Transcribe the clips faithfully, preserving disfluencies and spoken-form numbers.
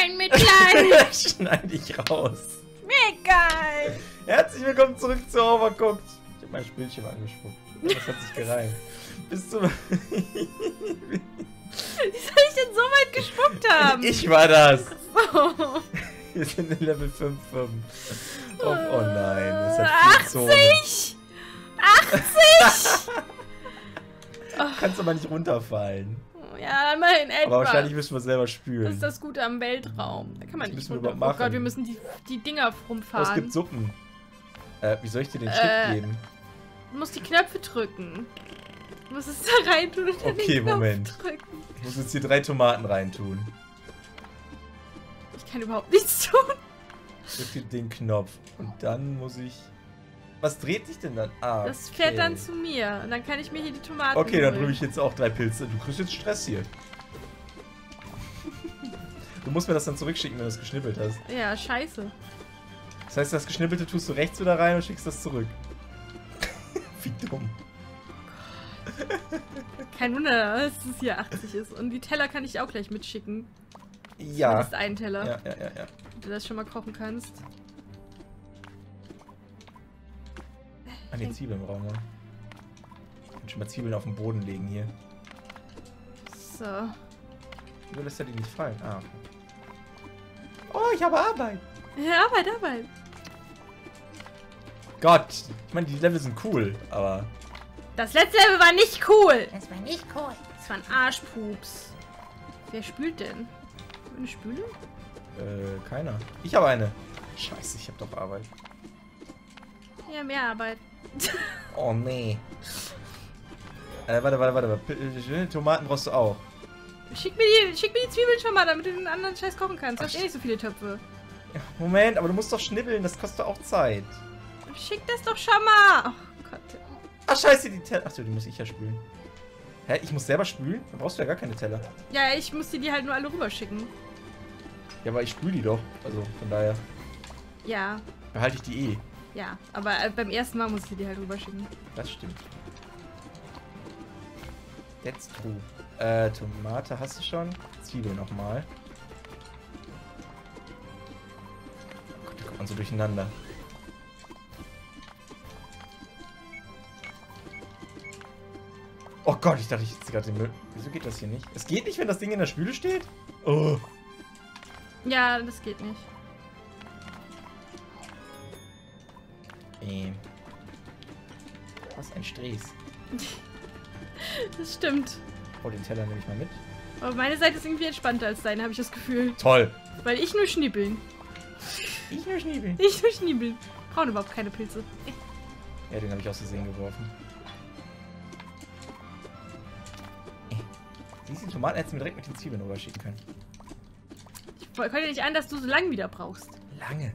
kein Mitleid. Schneide ich raus. Mega! Herzlich willkommen zurück zu Overcooked. Ich habe mein Spielchen angespuckt. Das hat sich gereimt. Bis zum... Wie soll ich denn so weit gespuckt haben? Ich war das. So. Wir sind in Level fünf. Oh, oh nein, das hat achtzig! achtzig! Oh. Kannst du aber nicht runterfallen. Ja, immerhin etwa. Aber wahrscheinlich müssen wir selber spülen. Das ist das Gute am Weltraum. Da kann man das nicht runterfallen. Oh Gott, wir müssen die, die Dinger rumfahren. Oh, es gibt Suppen. Äh, wie soll ich dir den äh, Tipp geben? Du musst die Knöpfe drücken. Du musst es da rein tun und dann okay, den Knopf Moment. drücken. Ich muss jetzt hier drei Tomaten reintun. Ich kann überhaupt nichts tun. Ich drücke den Knopf und dann muss ich... Was dreht sich denn dann? Ah, das okay. fährt dann zu mir und dann kann ich mir hier die Tomaten Okay, holen. Dann drücke ich jetzt auch drei Pilze. Du kriegst jetzt Stress hier. Du musst mir das dann zurückschicken, wenn du es geschnippelt hast. Ja, scheiße. Das heißt, das Geschnippelte tust du rechts wieder rein und schickst das zurück. Wie dumm. Kein Wunder, dass es hier achtzig ist. Und die Teller kann ich auch gleich mitschicken. Ja. Das ist ein Teller. Ja, ja, ja, ja. Wenn du das schon mal kochen kannst. Ah, die Zwiebeln brauchen wir. Ich kann schon mal Zwiebeln auf den Boden legen hier. So. Wieso lässt er die nicht fallen? Ah. Oh, ich habe Arbeit. Ja, Arbeit, Arbeit. Gott. Ich meine, die Level sind cool, aber... Das letzte Level war nicht cool. Das war nicht cool. Das waren Arschpups. Wer spült denn? Eine Spüle? Äh, keiner. Ich habe eine. Scheiße, ich habe doch Arbeit. Ja, mehr Arbeit. Oh, nee. Äh, warte, warte, warte. P Tomaten brauchst du auch. Schick mir die, schick mir die Zwiebeln schon mal, damit du den anderen Scheiß kochen kannst. Du hast eh nicht so viele Töpfe. Moment, aber du musst doch schnibbeln. Das kostet auch Zeit. Schick das doch schon mal. Oh Gott. Ach, scheiße, die Teller. Achso, die muss ich ja spülen. Hä, ich muss selber spülen? Dann brauchst du ja gar keine Teller. Ja, ich muss dir die halt nur alle rüberschicken. Ja, aber ich spüle die doch. Also, von daher. Ja. Behalte ich die eh. Ja, aber beim ersten Mal muss ich die halt rüberschicken. Das stimmt. That's true. Äh, Tomate hast du schon. Zwiebel nochmal. Oh Gott, da kommt man so durcheinander. Oh Gott, ich dachte, ich jetzt gerade den Müll. Wieso geht das hier nicht? Es geht nicht, wenn das Ding in der Spüle steht? Oh. Ja, das geht nicht. Nee. Was ein Stress. Das stimmt. Oh, den Teller nehme ich mal mit. Aber meine Seite ist irgendwie entspannter als deine, habe ich das Gefühl. Toll. Weil ich nur schnibbeln. Ich nur schnibbeln? Ich nur schnibbeln. Brauchen überhaupt keine Pilze. Ja, den habe ich aus Versehen geworfen. Diese Tomaten hättest du mir direkt mit den Zwiebeln rüberschicken können. Ich könnte nicht an, dass du so lange wieder brauchst. Lange?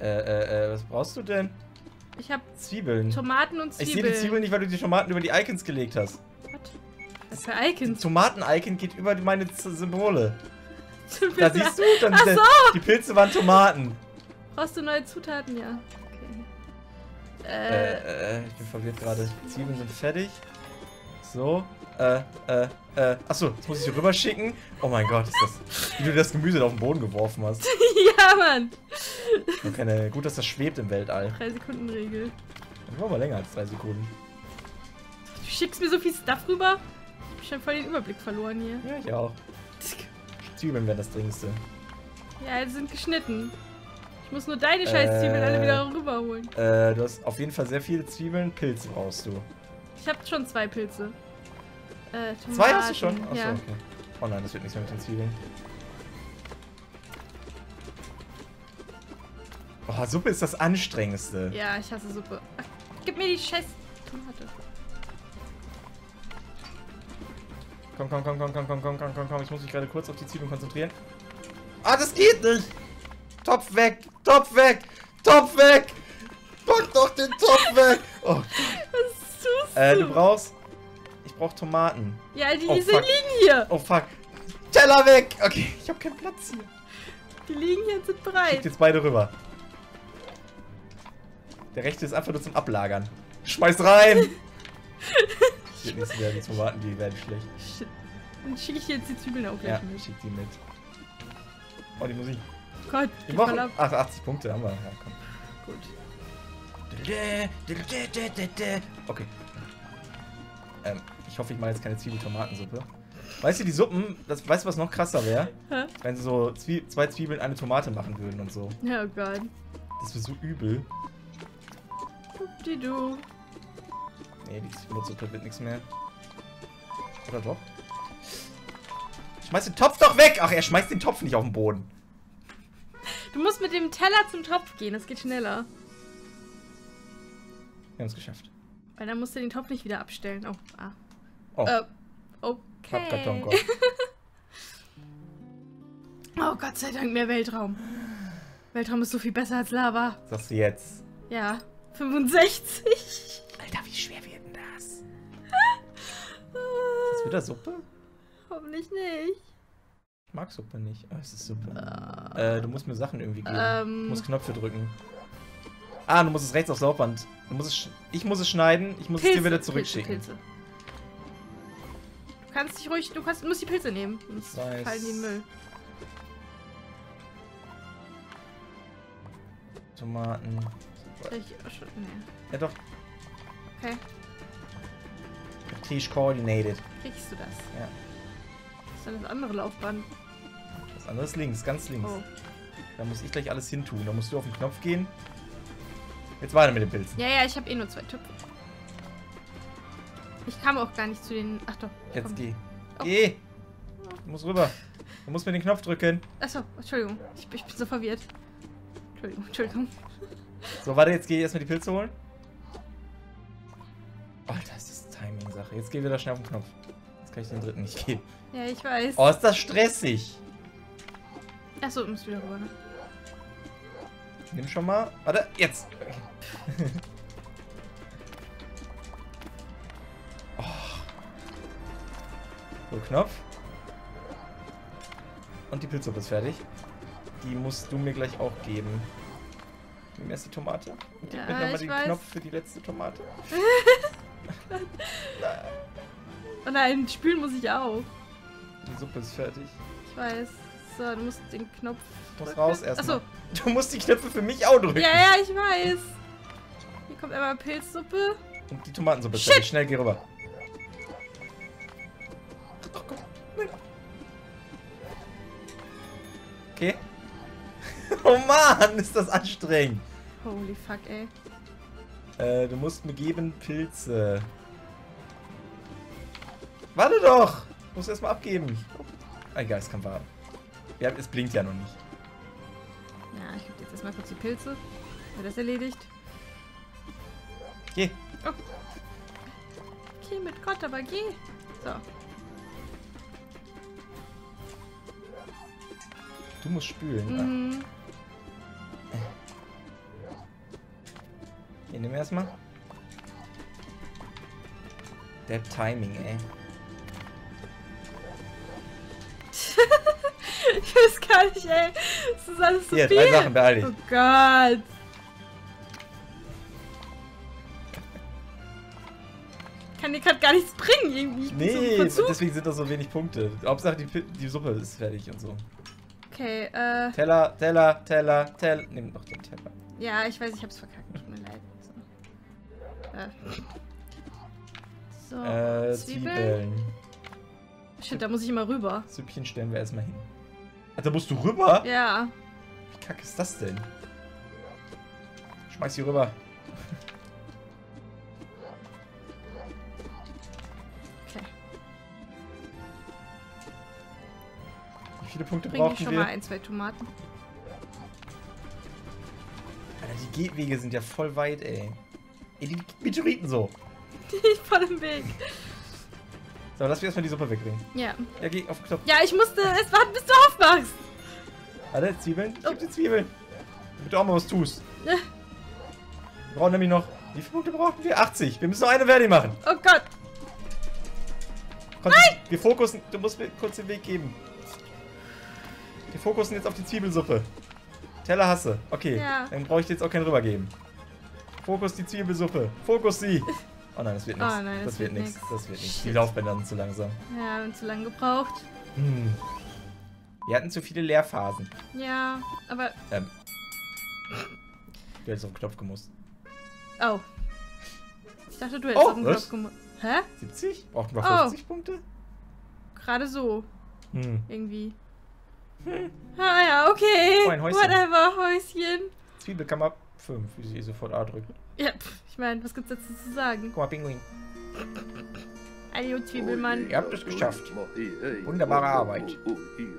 Äh, äh, was brauchst du denn? Ich hab Zwiebeln. Tomaten und Zwiebeln. Ich sehe die Zwiebeln nicht, weil du die Tomaten über die Icons gelegt hast. Was? Was für Icons? Tomaten-Icon geht über meine Symbole. Da siehst du dann. Ach so. Die Pilze waren Tomaten. Brauchst du neue Zutaten, ja. Okay. Äh, äh, ich bin verwirrt gerade. Zwiebeln sind fertig. So. Äh, äh, äh. Achso, jetzt muss ich hier rüber schicken. Oh mein Gott, ist das. Wie du das Gemüse auf den Boden geworfen hast. Ja, Mann. Keine, gut, dass das schwebt im Weltall. drei Sekunden Regel. Das war aber länger als drei Sekunden. Du schickst mir so viel Stuff rüber. Ich hab schon voll den Überblick verloren hier. Ja, ich auch. Zwiebeln wären das Dringendste. Ja, die sind geschnitten. Ich muss nur deine scheiß Zwiebeln äh, alle wieder rüberholen. Äh, du hast auf jeden Fall sehr viele Zwiebeln. Pilze brauchst du. Ich hab schon zwei Pilze. Äh, Tomaten. Zwei hast du schon? Achso, ja. Okay. Oh nein, das wird nichts mehr mit den Zwiebeln. Oh, Suppe ist das Anstrengendste. Ja, ich hasse Suppe. Ach, gib mir die scheiß Tomate. Komm, komm, komm, komm, komm, komm, komm, komm, komm, komm. Ich muss mich gerade kurz auf die Zwiebeln konzentrieren. Ah, das geht nicht! Topf weg! Topf weg! Topf weg! Pack doch den Topf weg! Oh. Was tust du? Äh, du brauchst... Ich brauch Tomaten. Ja, die, oh, die liegen hier! Oh, fuck. Teller weg! Okay, ich hab keinen Platz hier. Die liegen hier und sind bereit. Schickt jetzt beide rüber. Der rechte ist einfach nur zum Ablagern. Schmeiß rein! Ich will nichts mehr, die Tomaten, die werden schlecht. Shit. Dann schicke ich jetzt die Zwiebeln auch gleich ja, mit. Schick die mit. Oh, die Musik. Gott, die machen ab. Ach, achtzig Punkte haben wir. Ja, komm. Gut. Okay. Ähm, ich hoffe, ich mache jetzt keine Zwiebel-Tomatensuppe. Weißt du, die Suppen, das, weißt du, was noch krasser wäre? Wenn sie so Zwie zwei Zwiebeln eine Tomate machen würden und so. Oh Gott. Das wäre so übel. Pupdidu. Nee, die Zwiebelsuppe wird nichts mehr. Oder doch? Schmeiß den Topf doch weg! Ach, er schmeißt den Topf nicht auf den Boden. Du musst mit dem Teller zum Topf gehen, das geht schneller. Wir haben es geschafft. Weil dann musst du den Topf nicht wieder abstellen. Oh, ah. Oh. Äh, okay. Pappkarton, Gott. Oh, Gott sei Dank, mehr Weltraum. Weltraum ist so viel besser als Lava. Sagst du jetzt? Ja, fünfundsechzig. Alter, wie schwer wird denn das? Ist das wieder Suppe? Hoffentlich nicht. Ich mag Suppe nicht. Oh, es ist Suppe. Uh, äh, du musst mir Sachen irgendwie geben. Um, du musst Knöpfe drücken. Ah, du musst es rechts aufs Laufband. Du musst es ich muss es schneiden, ich muss Pilze, es dir wieder zurückschicken. Pilze, Pilze. Du kannst dich ruhig, du, kannst, du musst die Pilze nehmen. Sonst fallen die in den Müll. Tomaten. Super. Ich, oh, schon, nee. Ja doch. Okay. Tisch coordinated. Kriegst du das? Ja. Was ist denn das andere Laufband? Das andere ist links, ganz links. Oh. Da muss ich gleich alles hin tun. Da musst du auf den Knopf gehen. Jetzt weiter mit den Pilzen. Ja, ja, ich habe eh nur zwei Töpfe. Ich kam auch gar nicht zu den... Ach doch. Jetzt komm. Geh. Oh. Geh! Du musst rüber. Du musst mir den Knopf drücken. Achso, Entschuldigung. Ich, ich bin so verwirrt. Entschuldigung, Entschuldigung. So, warte, jetzt geh ich erstmal die Pilze holen. Alter, ist das Timing-Sache. Jetzt geh wieder schnell auf den Knopf. Jetzt kann ich den dritten nicht geben. Ja, ich weiß. Oh, ist das stressig. Achso, du musst wieder rüber, ne? Nimm schon mal. Warte, jetzt! Oh. So, Knopf. Und die Pilzsuppe ist fertig. Die musst du mir gleich auch geben. Nimm erst die Tomate. Und ja, ich nochmal den weiß. Knopf für die letzte Tomate. Oh nein, spülen muss ich auch. Die Suppe ist fertig. Ich weiß. So, du musst den Knopf. Du musst raus erst. Achso. Du musst die Knöpfe für mich auch drücken. Ja, ja, ich weiß. Hier kommt einmal Pilzsuppe. Und die Tomatensuppe. Shit. Schnell, geh rüber. Okay. Oh Mann, ist das anstrengend. Holy fuck, ey. Äh, du musst mir geben Pilze. Warte doch. Du musst erstmal abgeben. Egal, es kann warten. Ja, es blinkt ja noch nicht. Na, ich gebe jetzt erstmal kurz die Pilze. War das erledigt? Geh. Oh. Okay, mit Gott, aber geh. So. Du musst spülen. Mhm. Ah. Hier, nimm erstmal. Der Timing, ey. Ich weiß gar nicht, ey. Das ist alles zu viel. Hier, drei Sachen, beeil dich. Oh Gott. Ich kann dir gerade gar nichts bringen, irgendwie. Ich nee, so deswegen sind das so wenig Punkte. Hauptsache, die, die Suppe ist fertig und so. Okay, äh... Teller, Teller, Teller, Teller. Nimm doch den Teller. Ja, ich weiß, ich hab's verkackt. Tut mir leid. So, äh. so äh, Zwiebeln. Zwiebeln. Shit, da muss ich immer rüber. Süppchen stellen wir erstmal hin. Alter, musst du rüber? Ja. Wie kacke ist das denn? Schmeiß hier rüber. Okay. Wie viele Punkte Bring brauchen ich schon wir? Mal ein, zwei Tomaten. Alter, die Gehwege sind ja voll weit, ey. Ey, die Meteoriten so. Die voll im Weg. So, lass mir erstmal die Suppe wegbringen. Ja. Ja, geh auf den Knopf. Ja, ich musste erst warten, bis du aufmachst. Warte, Zwiebeln? Ich oh. geb dir Zwiebeln. Damit du auch mal was tust. Ja. Wir brauchen nämlich noch... Wie viele Punkte brauchen wir? achtzig. Wir müssen noch eine fertig machen. Oh Gott. Konnt Nein! Wir fokussen... Du musst mir kurz den Weg geben. Wir fokussen jetzt auf die Zwiebelsuppe. Teller hasse. Okay. Ja. Dann brauche ich dir jetzt auch keinen rübergeben. Fokus die Zwiebelsuppe. Fokus sie. Oh nein, das wird nichts. Oh nein, das, das wird, wird nichts. Das wird nichts. Die Laufbänder sind zu langsam. Ja, wir haben zu lange gebraucht. Hm. Wir hatten zu viele Leerphasen. Ja, aber... Ähm. Du hättest auf den Knopf gemusst. Oh. Ich dachte, du hättest oh, auf den Knopf gemusst. Hä? siebzig? Brauchten wir fünfzig oh. Punkte? Gerade so. Hm. Irgendwie. Hm. Ah ja, okay. Oh, ein Häuschen. Whatever, Häuschen. Zwiebel kam ab fünf, wie sie sofort A drückt. Ja, ich meine, was gibt's dazu zu sagen? Guck mal, Pinguin. Hallo, Zwiebelmann. Ihr habt es geschafft. Wunderbare Arbeit.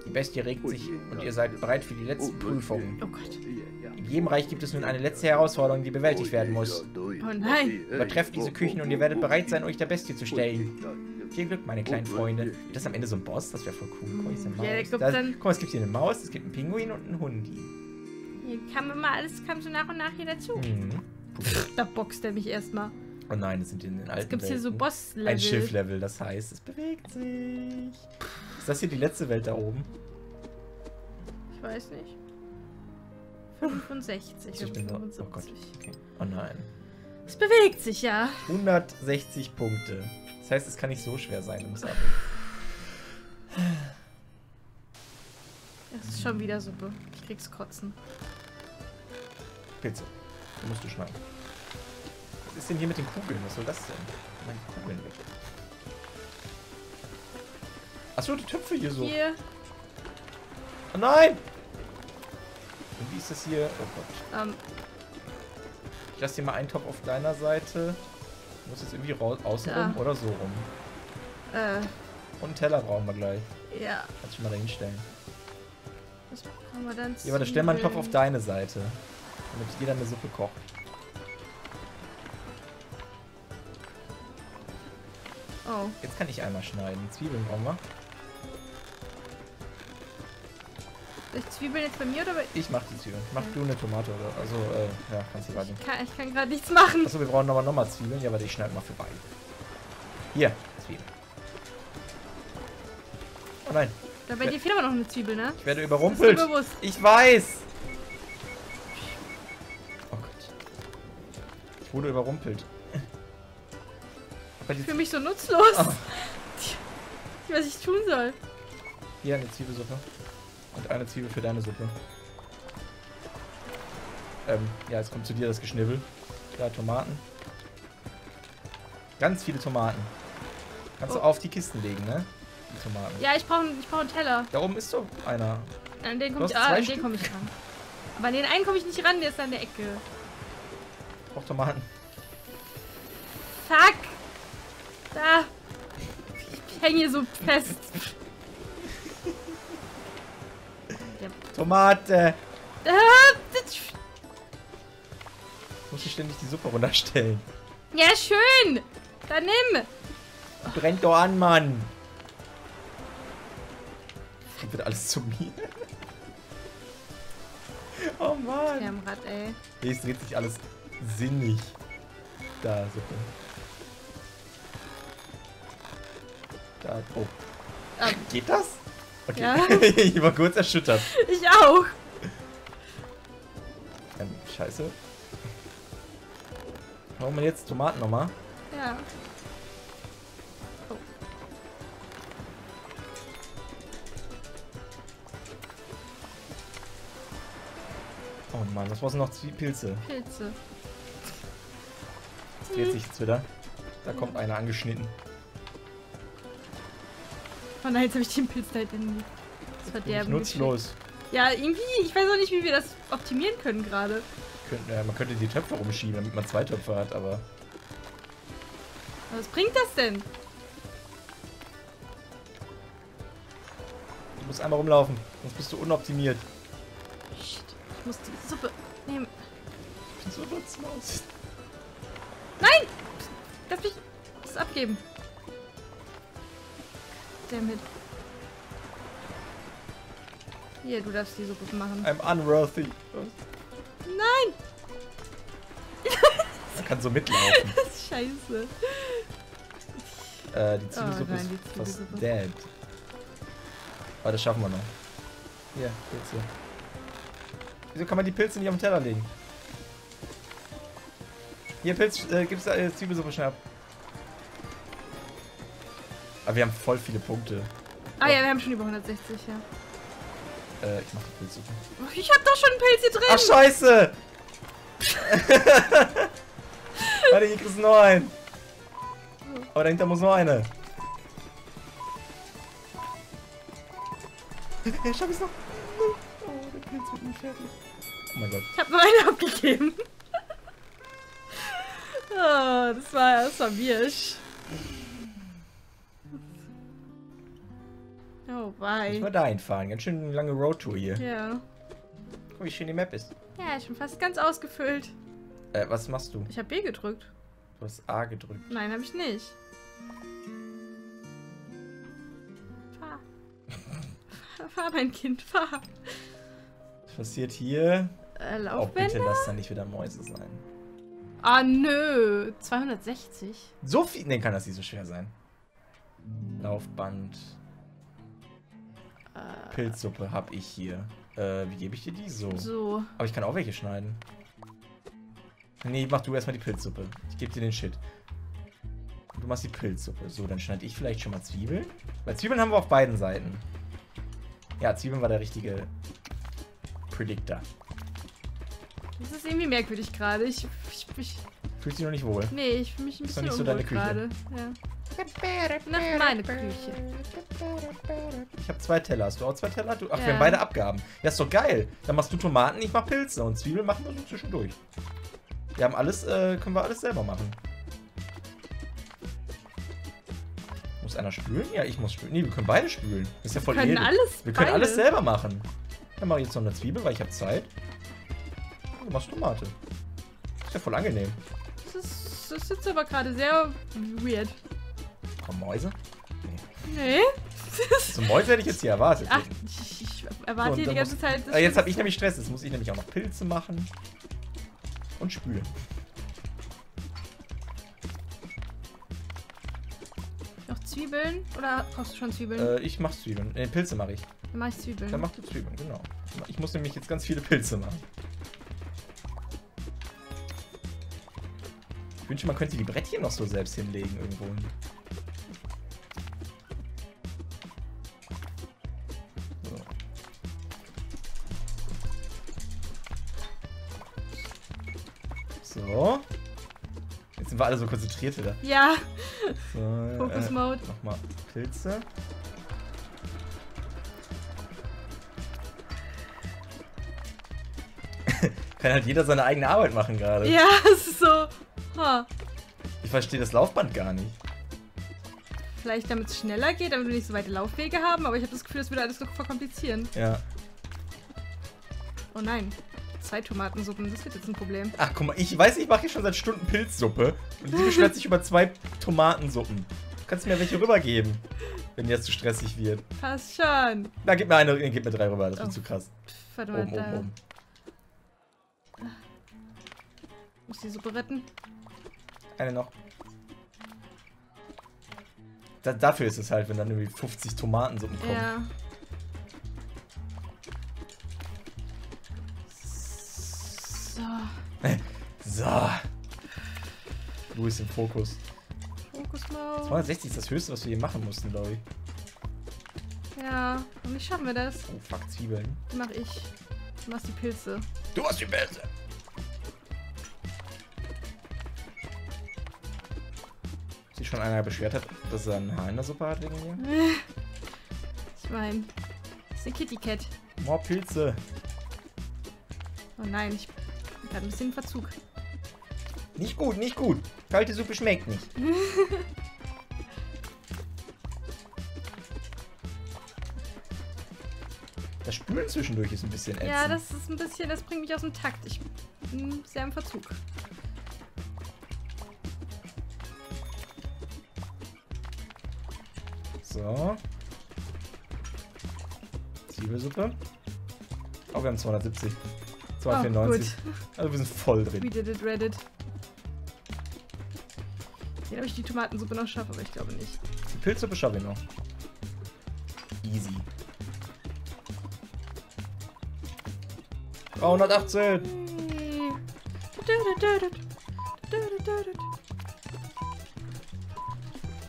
Die Bestie regt sich und ihr seid bereit für die letzten Prüfungen. Oh Gott. In jedem Reich gibt es nun eine letzte Herausforderung, die bewältigt werden muss. Oh nein. Übertrefft diese Küchen und ihr werdet bereit sein, euch der Bestie zu stellen. Viel Glück, meine kleinen Freunde. Ist das am Ende so ein Boss? Das wäre voll cool. Guck mal, ja, da da, guck mal, es gibt hier eine Maus, es gibt einen Pinguin und einen Hundi. Hier kam immer alles, kam so nach und nach hier dazu. Mhm. Da boxt er mich erstmal. Oh nein, das sind in den alten Welten. Es gibt hier so Boss-Level. Ein Schiff-Level, das heißt, es bewegt sich. Ist das hier die letzte Welt da oben? Ich weiß nicht. fünfundsechzig. Ich bin fünfundsiebzig. Oh Gott. Okay. Oh nein. Es bewegt sich, ja. hundertsechzig Punkte. Das heißt, es kann nicht so schwer sein. Im Sabbel. Das ist schon wieder Suppe. Ich krieg's kotzen. Pilze. Du musst du schneiden. Was ist denn hier mit den Kugeln? Was soll das denn? Meine Kugeln weg. Achso, die Töpfe hier so. Hier. Oh nein! Und wie ist das hier? Oh Gott. Um. Ich lasse hier mal einen Topf auf deiner Seite. Ich muss jetzt irgendwie raus, außen rum oder so rum. Äh. Und einen Teller brauchen wir gleich. Ja. Kannst du mal da hinstellen. Was brauchen wir dann? Ja, aber dann stell mal einen Topf auf deine Seite. Damit jeder eine Suppe kocht. Oh. Jetzt kann ich einmal schneiden. Zwiebeln brauchen wir. Soll ich Zwiebeln jetzt bei mir oder bei... Ich mach die Zwiebeln. Mach ja. Du eine Tomate oder... Also, äh, ja, kannst du weiter. Ich kann, kann gerade nichts machen. Achso, wir brauchen aber nochmal Zwiebeln. Ja, warte, ich schneide mal für beide. Hier, Zwiebeln. Oh nein. Da bei dir fehlt aber noch eine Zwiebel, ne? Ich werde überrumpelt. Das ist bewusst. Ich weiß. Oh Gott. Ich wurde überrumpelt. Ich fühle mich so nutzlos. Oh. Ich weiß, was ich tun soll. Hier eine Zwiebelsuppe. Und eine Zwiebel für deine Suppe. Ähm, ja, jetzt kommt zu dir das Geschnibbel. Da, Tomaten. Ganz viele Tomaten. Kannst oh. du auf die Kisten legen, ne? Die Tomaten. Ja, ich brauche ich brauch einen Teller. Da oben ist so einer. An den komme ich, ah, komm ich ran. Aber an den einen komme ich nicht ran, der ist an der Ecke. Ich brauche Tomaten. Fuck! Da! Ich hänge hier so fest. Tomate! Muss ich ständig die Suppe runterstellen. Ja, schön! Dann nimm! Brennt doch an, Mann! Das wird alles zu mir. Oh Mann! Ich am Rad, ey. Es dreht sich alles sinnig. Da, Suppe. Da, oh. Ah. Geht das? Okay. Ja. Ich war kurz erschüttert. Ich auch. Ähm, scheiße. Brauchen wir jetzt Tomaten nochmal? Ja. Oh. Oh Mann, was brauchst du noch? Pilze. Pilze. Jetzt dreht sich jetzt wieder. Da ja. kommt einer angeschnitten. Oh nein, jetzt habe ich den Pilz da hinten. Das Verderben. Nutzlos. Ja, irgendwie, ich weiß auch nicht, wie wir das optimieren können gerade. Ja, man könnte die Töpfe rumschieben, damit man zwei Töpfe hat, aber... Was bringt das denn? Du musst einmal rumlaufen, sonst bist du unoptimiert. Shit, ich muss die Suppe nehmen. Ich bin so nutzlos. Nein! Lass mich das abgeben. Mit. Hier, du darfst die Suppe machen. I'm unworthy. Nein! Man kann so mitlaufen. Das ist scheiße. Äh, die Zwiebelsuppe oh, ist die fast dead. Aber das schaffen wir noch. Hier, Pilze. Wieso kann man die Pilze nicht auf den Teller legen? Hier, Pilz, äh, gib's da äh, Zwiebelsuppe schnell ab. Aber wir haben voll viele Punkte. Ah ja, wir haben schon über hundertsechzig, ja. Äh, ich mach die Pilze. Ich hab doch schon einen Pilz hier drin! Ach, scheiße! Warte, hier kriegst du noch einen. Oh, dahinter muss noch eine. Ich schaff es noch. Oh, der Pilz wird nicht fertig. Oh mein Gott. Ich hab noch eine abgegeben. Oh, das war, das war Birsch. Oh, bye. Ich mal da hinfahren. Ganz schön lange Roadtour hier. Ja. Guck, wie schön die Map ist. Ja, schon fast ganz ausgefüllt. Äh, was machst du? Ich hab B gedrückt. Du hast A gedrückt. Nein, hab ich nicht. Fahr. fahr, fahr, mein Kind, fahr. Was passiert hier? Äh, Laufbänder? Oh, bitte lass da nicht wieder Mäuse sein. Ah, nö. zweihundertsechzig. So viel? Ne, kann das nicht so schwer sein. Laufband. Äh, Pilzsuppe hab ich hier. Äh, wie gebe ich dir die so? So. Aber ich kann auch welche schneiden. Nee, mach du erstmal die Pilzsuppe. Ich gebe dir den Shit. Du machst die Pilzsuppe. So, dann schneide ich vielleicht schon mal Zwiebeln. Weil Zwiebeln haben wir auf beiden Seiten. Ja, Zwiebeln war der richtige Predictor. Das ist irgendwie merkwürdig gerade. Ich, ich, ich fühlst dich noch nicht wohl? Nee, ich fühle mich ein bisschen unwohl gerade. Ja. Nach meine Küche. Ich habe zwei Teller. Hast du auch zwei Teller? Du, ach, ja. Wir haben beide Abgaben. Ja, ist doch geil. Dann machst du Tomaten, ich mach Pilze. Und Zwiebeln machen wir so zwischendurch. Wir haben alles, äh, können wir alles selber machen. Muss einer spülen? Ja, ich muss spülen. Nee, wir können beide spülen. Das ist ja voll edel. Wir können alles Wir können beide. alles selber machen. Dann mache ich jetzt noch eine Zwiebel, weil ich habe Zeit. Du machst Tomate. Ist ja voll angenehm. Das ist, das ist jetzt aber gerade sehr weird. Komm, Mäuse? Nee. Nee? So Mäuse hätte ich jetzt hier erwartet. Ach, ich, ich erwarte so, hier die ganze muss, Zeit. Das jetzt habe ich nämlich Stress. Jetzt muss ich nämlich auch noch Pilze machen. Und spülen. Noch Zwiebeln? Oder brauchst du schon Zwiebeln? Äh, ich mach Zwiebeln. Nee, Pilze mache ich. Dann mach ich Zwiebeln. Dann machst du Zwiebeln, genau. Ich muss nämlich jetzt ganz viele Pilze machen. Ich wünsche, man könnte die Brettchen noch so selbst hinlegen irgendwo. So. So. Jetzt sind wir alle so konzentriert wieder. Ja. So, Focus Mode. Äh, nochmal Pilze. Kann halt jeder seine eigene Arbeit machen gerade. Ja, es ist so. Huh. Ich verstehe das Laufband gar nicht. Vielleicht damit es schneller geht, damit wir nicht so weite Laufwege haben, aber ich habe das Gefühl, das würde alles so verkomplizieren. Ja. Oh nein. Zwei Tomatensuppen, das wird jetzt ein Problem. Ach guck mal, ich weiß, ich mache hier schon seit Stunden Pilzsuppe und die beschwert sich über zwei Tomatensuppen. Du kannst mir welche rübergeben, wenn dir das zu stressig wird. Passt schon. Na, gib mir eine, gib mir drei rüber, das oh. wird zu krass. Verdammt. Oben, oben, oben. Ich muss die Suppe retten. Eine noch. Da, dafür ist es halt, wenn dann irgendwie fünfzig Tomatensuppen kommen. Ja. So. So. Du bist im Fokus. Fokus mal. zweihundertsechzig ist das höchste, was wir hier machen mussten, glaube ich. Ja, und wie schaffen wir das? Oh, fuck, Zwiebeln. Die mach ich. Du machst die Pilze. Du machst die Pilze! Schon einer beschwert hat, dass er einen Haar in der Suppe hat wegen mir. Ich meine, das ist eine Kitty Cat. More Pilze. Oh nein, ich habe ein bisschen Verzug. Nicht gut, nicht gut. Kalte Suppe schmeckt nicht. Das Spülen zwischendurch ist ein bisschen ätzend. Ja, das ist ein bisschen, das bringt mich aus dem Takt. Ich bin sehr im Verzug. So. Zwiebelsuppe. Oh, wir haben zweihundertsiebzig. zweihundertvierundneunzig. Oh, also wir sind voll drin. We did it, Reddit. Hier habe ich die Tomatensuppe noch schaffe, aber ich glaube nicht. Die Pilzsuppe schaffe ich noch. Easy. dreihundertachtzehn.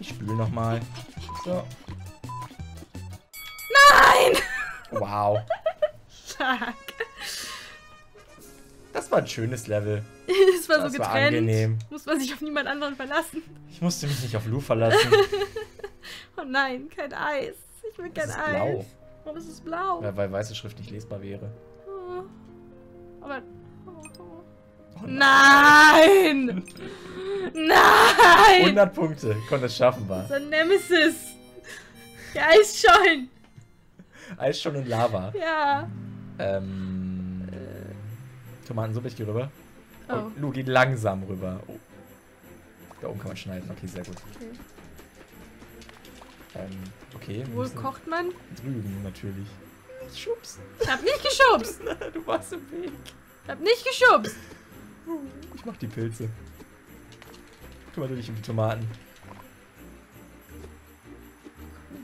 Ich spüle nochmal. So. Nein! Wow. Stark. Das war ein schönes Level. Das war so getrennt. Das war angenehm. Muss man sich auf niemand anderen verlassen. Ich musste mich nicht auf Lou verlassen. Oh nein, kein Eis. Ich will kein Eis. Es ist blau. Warum ist es blau? Weil, weil weiße Schrift nicht lesbar wäre. Oh. Aber... Oh nein! Nein! Nein! hundert Punkte. Konnte es schaffen, war. Das ist ein Nemesis. Der Eisschollen. Eisschollen und Lava. Ja. Ähm... Äh. Tomatensuppe, ich geh rüber. Oh. Und Lou geht langsam rüber. Oh. Da oben kann man schneiden. Okay, sehr gut. Okay. Ähm, okay. Wo kocht man? Drüben, natürlich. Ich schubst. Ich hab nicht geschubst. Du warst im Weg. Ich hab nicht geschubst. Ich mach die Pilze. Kümmere du dich um die Tomaten.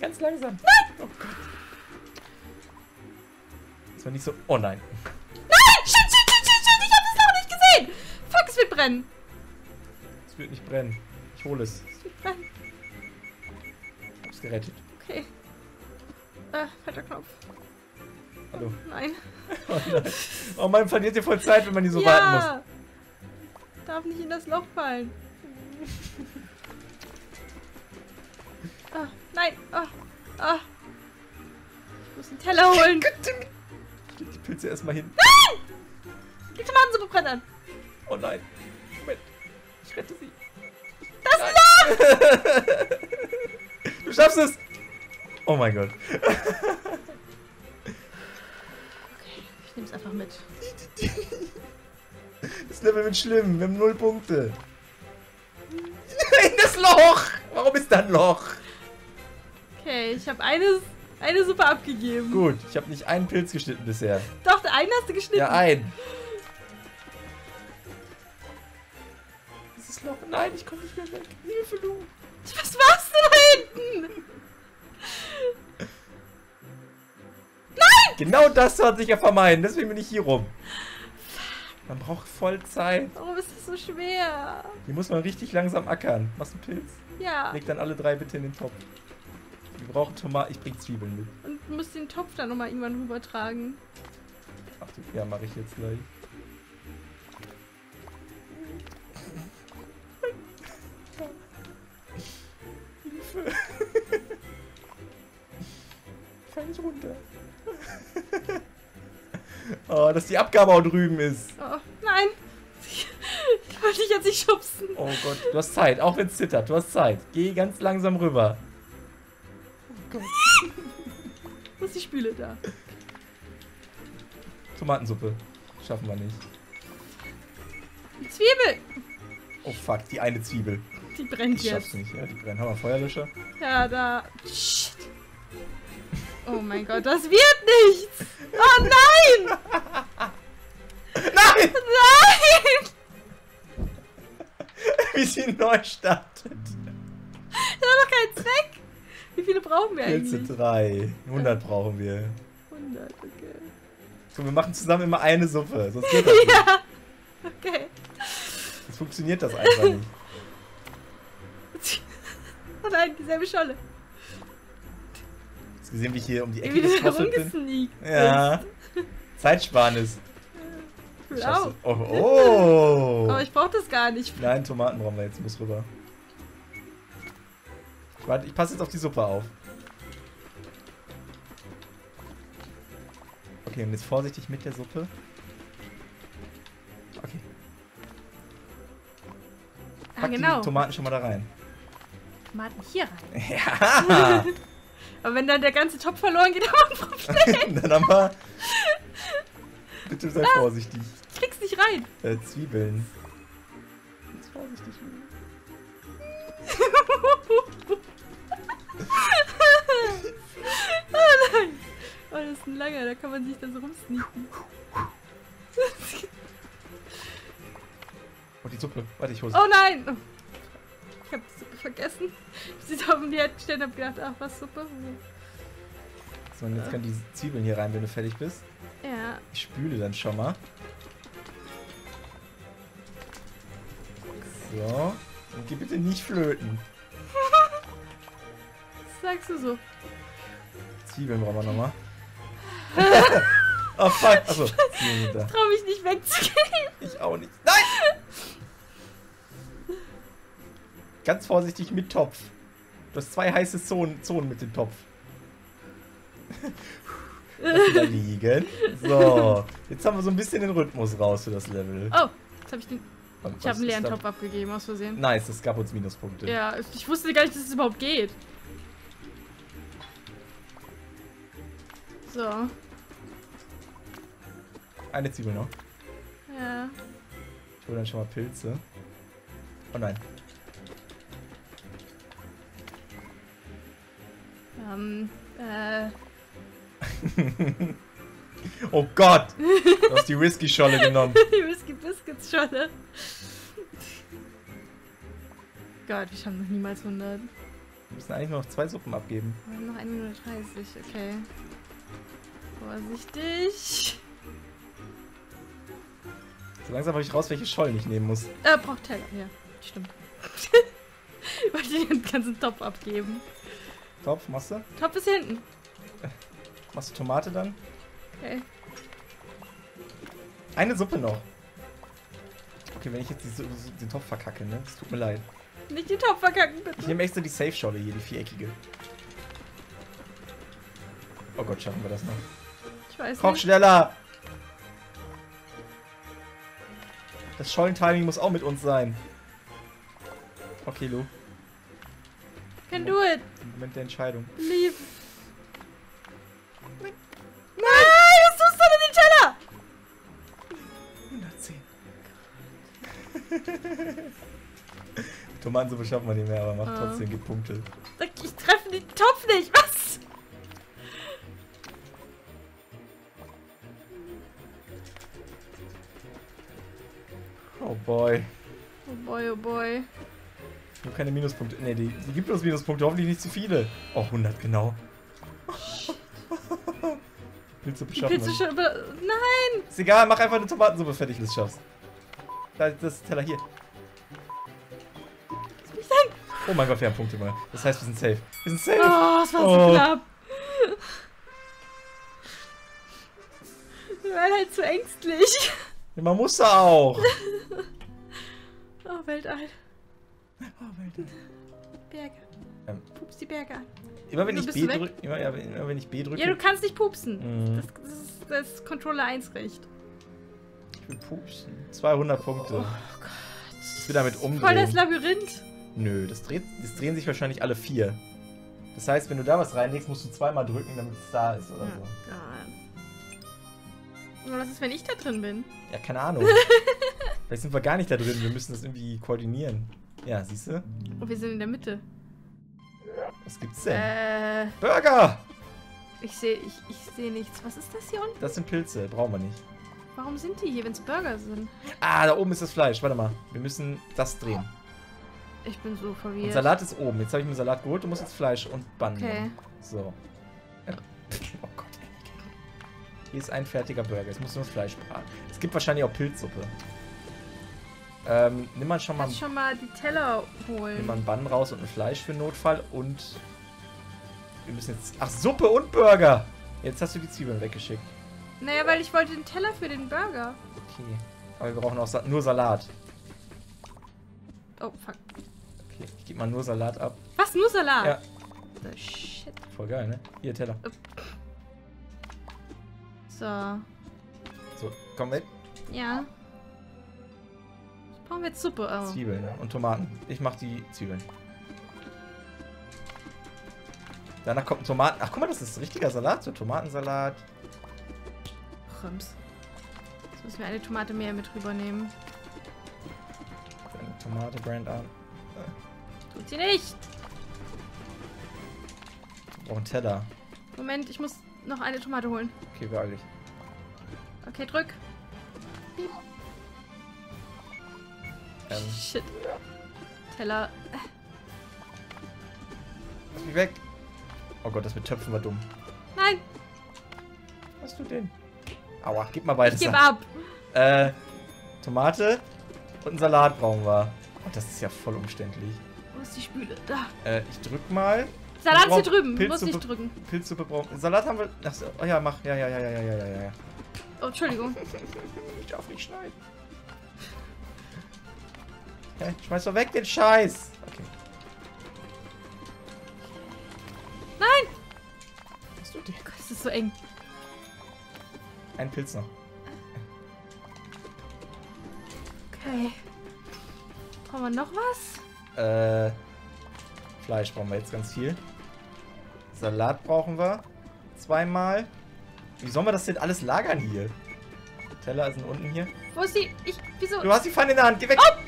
Ganz langsam. Nein! Oh Gott. Das war nicht so... Oh nein. Nein! Shit, shit, shit, shit, shit! Ich hab das noch nicht gesehen! Fuck, es wird brennen. Es wird nicht brennen. Ich hole es. Es wird brennen. Ich hab's gerettet. Okay. Äh, falscher Knopf. Hallo. Oh, nein. Oh nein. Oh, man verliert hier voll Zeit, wenn man die so ja. warten muss. Darf nicht in das Loch fallen. Oh, nein. Oh, oh. Ich muss einen Teller holen. Die Pilze erstmal hin. Nein! Die Tomatensuppe brennt an. Oh nein. Moment. Ich rette sie. Das nein. Loch! Du schaffst es! Oh mein Gott. Ich nehm's einfach mit. Das Level wird schlimm. Wir haben null Punkte. Nein, das Loch! Warum ist da ein Loch? Okay, ich habe eine, eine Suppe abgegeben. Gut, ich habe nicht einen Pilz geschnitten bisher. Doch, einen hast du geschnitten. Ja, einen. Dieses Loch. Nein, ich komme nicht mehr weg. Hilfe, Lou. Was machst du da hinten? Nein! Genau das sollte ich ja vermeiden. Deswegen bin ich hier rum. Man braucht voll Zeit. Warum ist das so schwer? Hier muss man richtig langsam ackern. Machst du einen Pilz? Ja. Leg dann alle drei bitte in den Topf. Wir brauchen Tomaten. Ich bring Zwiebeln mit. Und du musst den Topf dann nochmal irgendwann rübertragen. Ach du, ja, mache ich jetzt gleich. Hilfe. Ich fall nicht runter. Oh, dass die Abgabe auch drüben ist. Oh, nein. Ich wollte dich jetzt nicht schubsen. Oh Gott, du hast Zeit, auch wenn es zittert. Du hast Zeit. Geh ganz langsam rüber. Oh Gott. Wo ist die Spüle da? Tomatensuppe. Schaffen wir nicht. Die Zwiebel. Oh fuck, die eine Zwiebel. Die brennt ich jetzt. Ich schaff's nicht, ja, die brennt. Haben wir Feuerlöscher? Ja, da. Shit. Oh mein Gott, das wird nichts! Oh nein! Nein! Nein! Wie sie neu startet. Das hat doch keinen Zweck! Wie viele brauchen wir eigentlich? Pilze drei. hundert brauchen wir. hundert, okay. So, wir machen zusammen immer eine Suppe, sonst geht das nicht. Ja, okay. Jetzt funktioniert das einfach nicht. Oh nein, dieselbe Scholle. Gesehen, wie ich hier um die Ecke getroffen bin. Ja. Zeitsparnis. Wow. Oh, oh. Aber ich brauche das gar nicht. Nein, Tomaten brauchen wir jetzt. Muss rüber. Ich, warte, ich passe jetzt auf die Suppe auf. Okay, und jetzt vorsichtig mit der Suppe. Okay. Pack ah, genau. die Tomaten schon mal da rein. Tomaten hier rein. Ja. Aber wenn dann der ganze Topf verloren geht, haben wir ein Problem. Dann haben wir... Bitte sei ah, vorsichtig. Ich krieg's nicht rein. Äh, Zwiebeln. Ganz vorsichtig. Oh nein. Oh, das ist ein langer, da kann man sich dann so rumsneaken. Oh, die Suppe. Warte, ich hole sie. Oh nein! Oh. Ich hab die Suppe vergessen. Ich sie auf dem Herd gestellt und hab gedacht, ach was, Suppe. So, und jetzt ja. kann die Zwiebeln hier rein, wenn du fertig bist. Ja. Ich spüle dann schon mal. So. Und geh bitte nicht flöten. sagst du so? Zwiebeln brauchen wir nochmal. Oh fuck! Achso, Zwiebeln sind da. Ich trau mich nicht wegzugehen. Ich auch nicht. Nein! Ganz vorsichtig mit Topf. Du hast zwei heiße Zonen, Zonen mit dem Topf. Lass wieder liegen. So, jetzt haben wir so ein bisschen den Rhythmus raus für das Level. Oh, jetzt habe ich den... Ich habe einen leeren Topf abgegeben, aus Versehen. Nice, das gab uns Minuspunkte. Ja, ich wusste gar nicht, dass es überhaupt geht. So. Eine Zwiebel noch. Ja. Ich hole dann schon mal Pilze. Oh nein. Ähm, äh... Oh Gott! Du hast die Whisky-Scholle genommen. Die Whisky-Biscuits-Scholle. Gott, wir haben noch niemals hundert. Wir müssen eigentlich nur noch zwei Suppen abgeben. Wir haben noch eine Minute dreißig, okay. Vorsichtig. So langsam habe ich raus, welche Schollen ich nehmen muss. Äh, braucht Teller. Ja, stimmt. Ich wollte den ganzen Topf abgeben. Topf, machst du? Topf ist hinten. Machst du Tomate dann? Okay. Eine Suppe noch. Okay, wenn ich jetzt die, den Topf verkacke, ne? Es tut mir leid. Nicht den Topf verkacken, bitte. Ich nehme extra die Safe-Scholle hier, die viereckige. Oh Gott, schaffen wir das noch? Ich weiß nicht. Koch schneller! Das Schollentiming muss auch mit uns sein. Okay, Lou. Can do it. Moment der Entscheidung. Leave. Tomatensuppe schaffen wir nicht mehr, aber macht oh. trotzdem gepunktet. Ich treffe den Topf nicht, was? Oh boy. Oh boy, oh boy. Nur keine Minuspunkte. Ne, die, die gibt uns Minuspunkte, hoffentlich nicht zu viele. Oh, hundert, genau. Pilzsuppe schaffen Pilze scha Nein! Ist egal, mach einfach eine Tomatensuppe fertig, wenn du es schaffst. Das ist Teller hier. Oh mein Gott, wir haben Punkte mal. Das heißt, wir sind safe. Wir sind safe. Oh, es war oh. so knapp. Wir waren halt zu ängstlich. Ja, man muss da auch. Oh, Weltall. Oh, Weltall. Berge. Ähm. Pups die Berge an. Immer wenn, ich B, immer, ja, immer wenn ich B drücke. Ja, du kannst nicht pupsen. Mhm. Das, das ist das Controller eins Recht. Pupsen. zweihundert Punkte. Oh Gott. Ich will damit umdrehen. Voll das Labyrinth. Nö, das, dreht, das drehen sich wahrscheinlich alle vier. Das heißt, wenn du da was reinlegst, musst du zweimal drücken, damit es da ist oder ja, so. Gott. Was ist, wenn ich da drin bin? Ja, keine Ahnung. Vielleicht sind wir gar nicht da drin. Wir müssen das irgendwie koordinieren. Ja, siehst du? Und wir sind in der Mitte. Was gibt's denn? Äh, Burger! Ich sehe ich, ich seh nichts. Was ist das hier unten? Das sind Pilze. Brauchen wir nicht. Warum sind die hier, wenn es Burger sind? Ah, da oben ist das Fleisch. Warte mal. Wir müssen das drehen. Ich bin so verwirrt. Und Salat ist oben. Jetzt habe ich mir Salat geholt. Du musst jetzt Fleisch und Bun. Okay. So. Oh Gott. Hier ist ein fertiger Burger. Jetzt musst du nur das Fleisch braten. Es gibt wahrscheinlich auch Pilzsuppe. Ähm, nimm mal schon mal... Kannst schon mal die Teller holen. Nimm mal einen Bun raus und ein Fleisch für Notfall. Und... Wir müssen jetzt... Ach, Suppe und Burger! Jetzt hast du die Zwiebeln weggeschickt. Naja, weil ich wollte den Teller für den Burger. Okay. Aber wir brauchen auch Sa nur Salat. Oh, fuck. Okay, ich gebe mal nur Salat ab. Was? Nur Salat? Ja. The shit. Voll geil, ne? Hier, Teller. Upp. So. So, komm weg. Ja. Brauchen wir jetzt Suppe. Oh. Zwiebeln und Tomaten. Ich mach die Zwiebeln. Danach kommt ein Tomaten... Ach, guck mal, das ist ein richtiger Salat. So, Tomatensalat. Jetzt müssen wir eine Tomate mehr mit rübernehmen. Eine Tomate Brand an. Tut sie nicht! Oh, ein Teller. Moment, ich muss noch eine Tomate holen. Okay, beeil dich. Okay, drück. Ähm. Shit. Teller. Lass mich weg! Oh Gott, das mit Töpfen war dumm. Nein! Was du denn? Aua, gib mal beides. Ich gebe ab. Äh, Tomate und einen Salat brauchen wir. Oh, das ist ja voll umständlich. Wo ist die Spüle? Da. Äh, ich drück mal. Salat ist hier drüben, du musst nicht drücken. Pilzsuppe brauchen. Salat haben wir. Achso, oh ja, mach. Ja, ja, ja, ja, ja, ja, ja. Oh, Entschuldigung. Ich darf nicht schneiden. Hey, schmeiß doch weg den Scheiß. Okay. Nein! Was du dir? Oh Gott, das ist so eng. Ein Pilz noch. Okay. Brauchen wir noch was? Äh. Fleisch brauchen wir jetzt ganz viel. Salat brauchen wir. Zweimal. Wie sollen wir das denn alles lagern hier? Teller sind unten hier. Wo ist die? Ich. Wieso? Du hast die Pfanne in der Hand. Geh weg! Oh!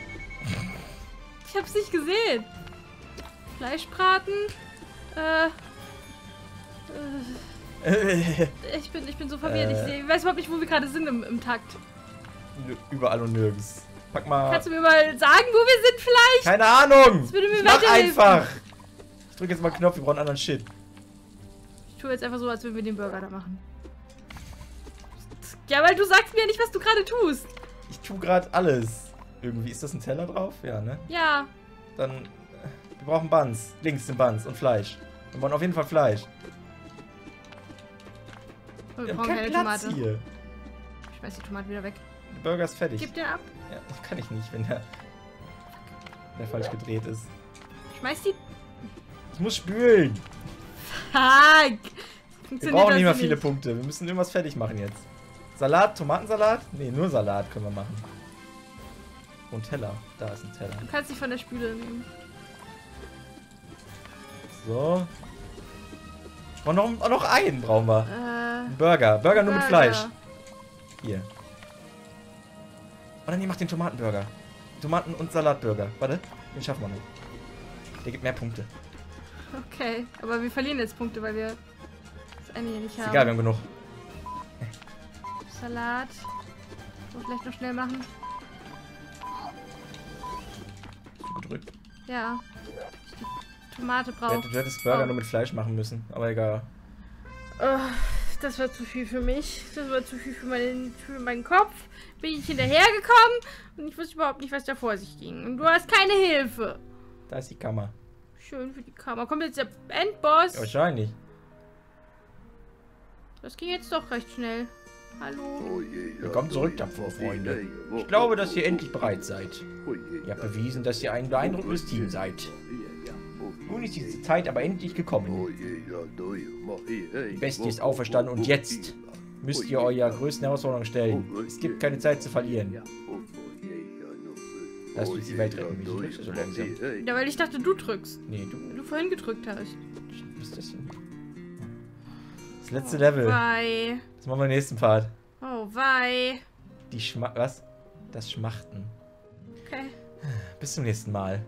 Ich hab's nicht gesehen. Fleischbraten. Äh. äh ich, bin, ich bin so verwirrt. Äh, ich, seh, ich weiß überhaupt nicht, wo wir gerade sind im, im Takt. Überall und nirgends. Pack mal. Kannst du mir mal sagen, wo wir sind vielleicht? Keine Ahnung. Das würde mir weiterhelfen. Einfach. Ich drück jetzt mal einen Knopf, wir brauchen anderen Shit. Ich tue jetzt einfach so, als würden wir den Burger da machen. Ja, weil du sagst mir ja nicht, was du gerade tust. Ich tue gerade alles. Irgendwie ist das ein Teller drauf? Ja, ne? Ja. Dann, wir brauchen Buns. Links sind Buns und Fleisch. Wir wollen auf jeden Fall Fleisch. Oh, wir brauchen keine Tomate. Hier. Ich schmeiß die Tomate wieder weg. Der Burger ist fertig. Gib den ab. Ja, das kann ich nicht, wenn der, der falsch gedreht ist. Schmeiß die. Ich muss spülen. Fuck. Wir brauchen nicht mal viele Punkte. Wir müssen irgendwas fertig machen jetzt. Salat, Tomatensalat? Nee, nur Salat können wir machen. Und Teller. Da ist ein Teller. Du kannst dich von der Spüle nehmen. So. Und noch, noch einen brauchen wir. Äh, ein Burger. Burger. Burger nur mit Fleisch. Hier. Und dann ihr macht den Tomatenburger. Tomaten- und Salatburger. Warte, den schaffen wir nicht. Der gibt mehr Punkte. Okay, aber wir verlieren jetzt Punkte, weil wir das eine hier nicht haben. Ist egal, wir haben genug. Salat. So, vielleicht noch schnell machen. Gedrückt. Ja. Die Tomate braucht. Du hättest Burger oh. nur mit Fleisch machen müssen, aber egal. Oh, das war zu viel für mich. Das war zu viel für meinen, für meinen Kopf. Bin ich hinterhergekommen und ich wusste überhaupt nicht, was da vor sich ging. Und du hast keine Hilfe. Da ist die Kammer. Schön für die Kammer. Kommt jetzt der Endboss? Ja, wahrscheinlich. Das ging jetzt doch recht schnell. Hallo. Willkommen zurück, tapfere Freunde. Ich glaube, dass ihr endlich bereit seid. Ihr habt bewiesen, dass ihr ein beeindruckendes Team seid. Nun ist diese Zeit aber endlich gekommen. Die Bestie ist auferstanden und jetzt müsst ihr eurer größten Herausforderung stellen. Es gibt keine Zeit zu verlieren. Lass uns die Welt retten. Mich so langsam. Ja, weil ich dachte, du drückst. Nee, du. Du vorhin gedrückt hast. Was ist das denn? Das letzte oh, Level. Wei. Das machen wir im nächsten Part. Oh, wei. Die Schma... Was? Das Schmachten. Okay. Bis zum nächsten Mal.